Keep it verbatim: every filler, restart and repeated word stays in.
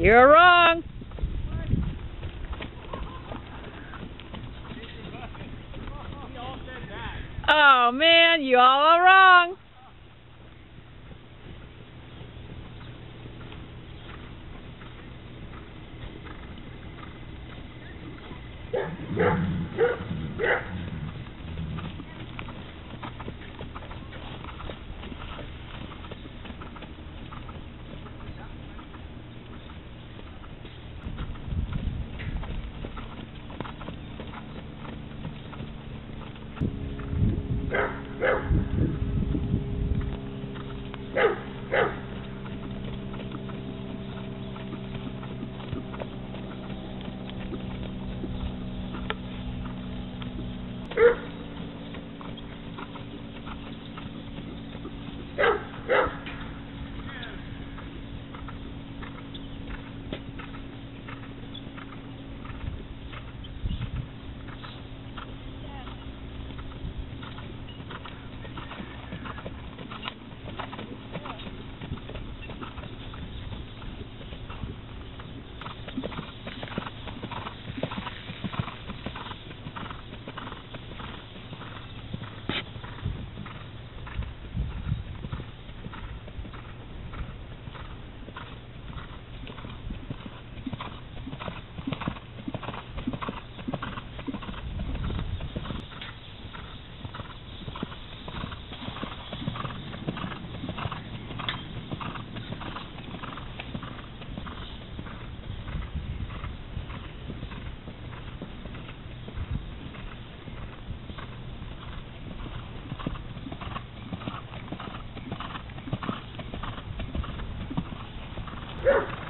You're wrong. Oh man, you all are wrong. Yeah.